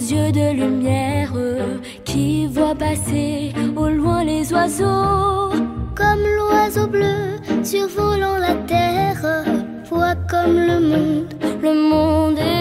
yeux de lumière qui voit passer au loin les oiseaux. Comme l'oiseau bleu survolant la terre voit comme le monde est